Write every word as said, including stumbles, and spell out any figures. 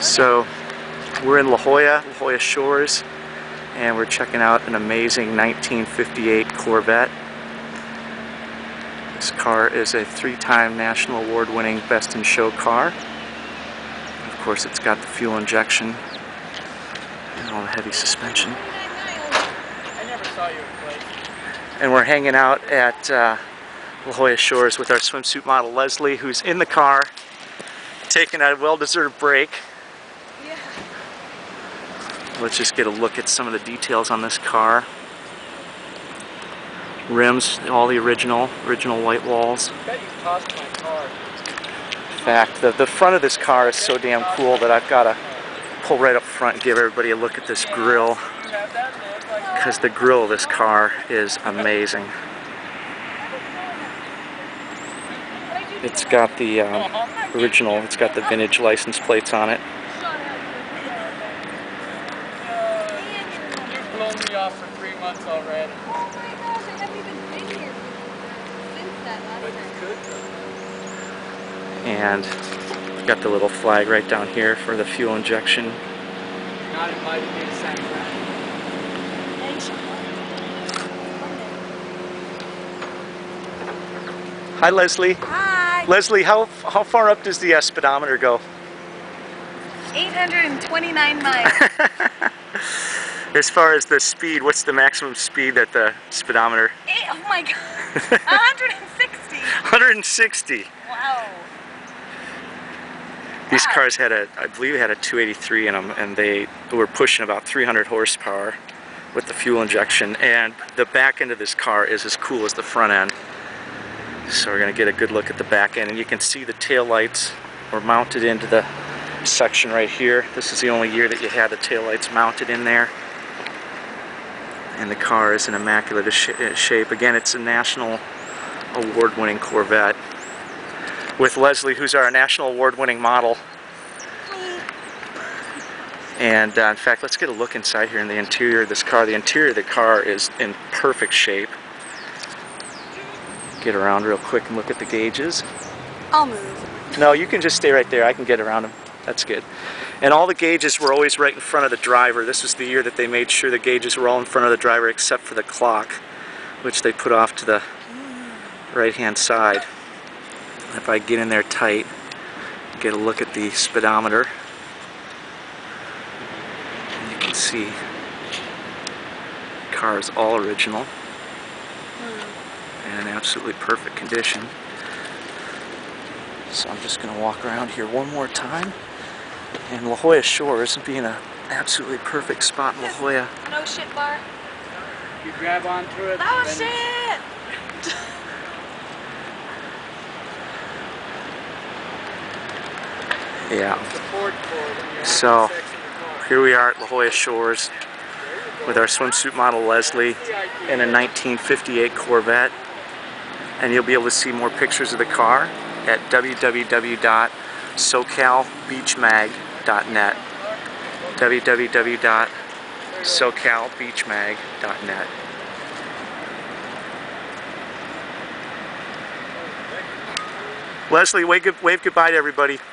So we're in La Jolla, La Jolla Shores, and we're checking out an amazing nineteen fifty-eight Corvette. This car is a three-time national award-winning Best in Show car. Of course, it's got the fuel injection and all the heavy suspension. I never saw you in place. And we're hanging out at uh, La Jolla Shores with our swimsuit model Leslie, who's in the car, taking a well-deserved break. Yeah. Let's just get a look at some of the details on this car. Rims, all the original, original white walls. I bet you tossed my car. In fact, the, the front of this car is so damn cool that I've got to pull right up front and give everybody a look at this grill, because the grill of this car is amazing. It's got the um, original, it's got the vintage license plates on it. You've blown me off for three months already. And we've got the little flag right down here for the fuel injection. Not invited me to San Fran. Hi, Leslie. Hi. Leslie, how how far up does the uh, speedometer go? eight hundred twenty-nine miles. As far as the speed, what's the maximum speed at the speedometer? Eight, oh my God, one hundred sixty. one hundred sixty. Wow. These wow. cars had a, I believe, had a two eighty-three in them, and they were pushing about three hundred horsepower with the fuel injection. And the back end of this car is as cool as the front end. So we're going to get a good look at the back end, and you can see the taillights were mounted into the section right here. This is the only year that you had the taillights mounted in there. And the car is in immaculate sh shape. Again, it's a national award-winning Corvette. With Leslie, who's our national award-winning model. And uh, in fact, let's get a look inside here in the interior of this car. The interior of the car is in perfect shape. Get around real quick and look at the gauges. I'll move. No, you can just stay right there. I can get around them. That's good. And all the gauges were always right in front of the driver. This was the year that they made sure the gauges were all in front of the driver except for the clock, which they put off to the right-hand side. If I get in there tight, get a look at the speedometer, and you can see the car is all original and in absolutely perfect condition. So I'm just going to walk around here one more time. And La Jolla Shores being an absolutely perfect spot in La Jolla. No shit bar. You grab onto it. No shit! Yeah. So here we are at La Jolla Shores with our swimsuit model Leslie in a nineteen fifty-eight Corvette. And you'll be able to see more pictures of the car at w w w dot socal beach mag dot net. w w w dot socal beach mag dot net. Leslie, wave, wave goodbye to everybody.